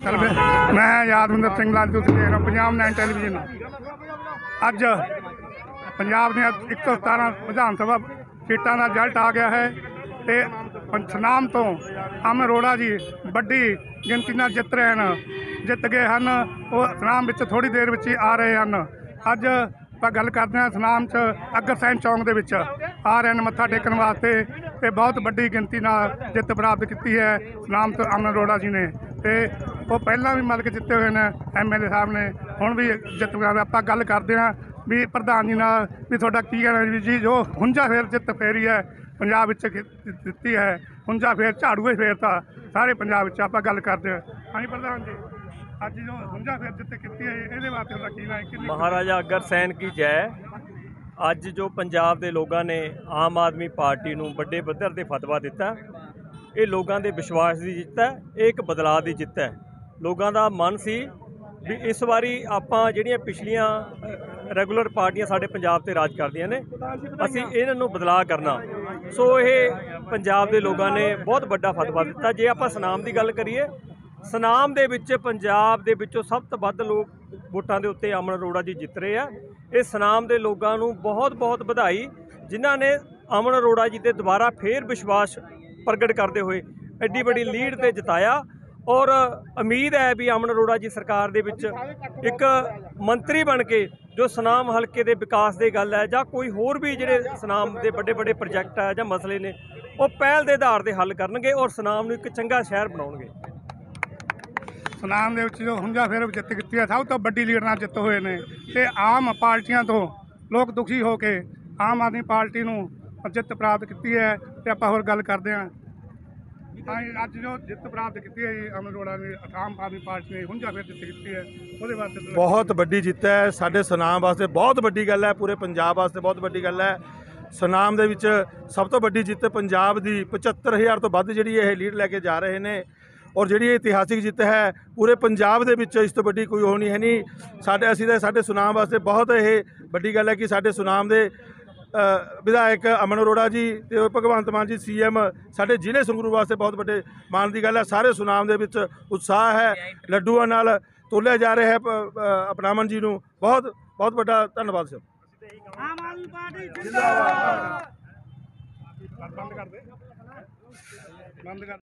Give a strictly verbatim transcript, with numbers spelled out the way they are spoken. मैं यादविंदर सिंह लालू से रहा पंजाब नाइन टेलीविजन। अज पंजाब ने एक सौ सतारह विधान सभा सीटा का रिजल्ट आ गया है ते सुनाम तो अमन अरोड़ा जी बड़ी गिनती नाल जित रहे हैं जित गए हैं और सुनाम विच थोड़ी देर विच आ रहे हैं। अज आपां गल करदे हां सुनाम च अग्रसैन चौंक दे विच आ रहे हैं मत्था टेकन वास्ते ते बहुत बड़ी गिनती नाल जित प्राप्त की है सुनाम तो अमन अरोड़ा जी ने ते वो पहला भी मतलब कि जिते हुए हैं एम एल ए साहब ने हुण भी जित प्राप्त। आपां गल करदे हां भी प्रधान जी नाल भी तुहाडा की कहना जी जो हुंजा फेर जित फेरी है पंजाब विच दित्ती है हुंजा फेर झाड़ूए फेरता सारे पंजाब विच। आपां गल करदे हां जी प्रधान जी आज जो हुंजा फेर जित कीती है इहदे वास्ते तुहाडा की कहना है? महाराजा अग्रसैन की जय। अज जो पंजाब दे लोगां ने आम आदमी पार्टी नूं वड्डे पद्धर ते फतवा दिता ये लोगां दे विश्वास दी जित है, एक बदलाव दी जित है। लोगां दा मन सी भी इस बारी आपां जिहड़ियां पिछलियां रेगुलर पार्टियां साढ़े पंजाब ते राज करदियां ने असीं इन्हां नूं बदलाव करना। सो ये पंजाब दे लोगां ने बहुत वड्डा फतवा दिता। जे आपां सुनाम दी गल करिए सुनाम दे विच पंजाब दे विचों सब तो वध लोग वोटां दे उत्ते अमन अरोड़ा जी जित रहे आ। ये सुनाम दे लोगां नूं बहुत बहुत बधाई जिन्हां ने अमन अरोड़ा जी ते दुबारा फिर विश्वास प्रगट करते हुए एड्डी बड़ी लीड ते जिताया। और उम्मीद है भी अमन अरोड़ा जी सरकार दे विच एक मंत्री बन के जो सुनाम हल्के दे विकास दे गल है जां कोई होर भी जिहड़े सुनाम दे बड़े बड़े प्रोजेक्ट है जां मसले ने वो पहल दे आधार ते हल करनगे और सुनाम नूं एक चंगा शहर बनाउणगे। सुनाम दे विच जो हुंजा फेर जित कीती है सब तो वड्डी लीड नाल जित होए ने ते आम पार्टियां तो लोग दुखी हो के आम आदमी पार्टी नूं जित प्राप्त कीती है ते आपां होर गल करदे हां। अज जो जित प्राप्त की है अमन अरोड़ा ने आम आदमी पार्टी ने हुंजा फेर जित की है उसदे वास्ते बहुत बड़ी जित है। साढ़े सुनाम वास्ते बहुत बड़ी गल है पूरे पंजाब वास्ते बहुत बड़ी गल है। सुनाम दे विच सब तो बड़ी जित पंजाब दी पचहत्तर हज़ार तो वध जिहड़ी ये लीड लैके जा रहे ने और जिहड़ी इतिहासिक जित है पूरे पंजाब दे विच इस तो बड़ी कोई होनी है नहीं। साढ़े असीं दा साढ़े सुनाम वास्ते बहुत ये बड़ी गल है कि साढ़े सुनाम दे विधायक अमन अरोड़ा जी ते भगवंत मान जी सी एम साढ़े जिले संगरूर वास्ते बहुत बड़े मान की गल है। सारे सुनाम दे विच उत्साह है लड्डूआं नाल तोलिया जा रहा है अपना अमन जी नूं बहुत बहुत बड़ा धन्नवाद सर। आम आदमी पार्टी जिंदाबाद। बंद कर दे बंद कर।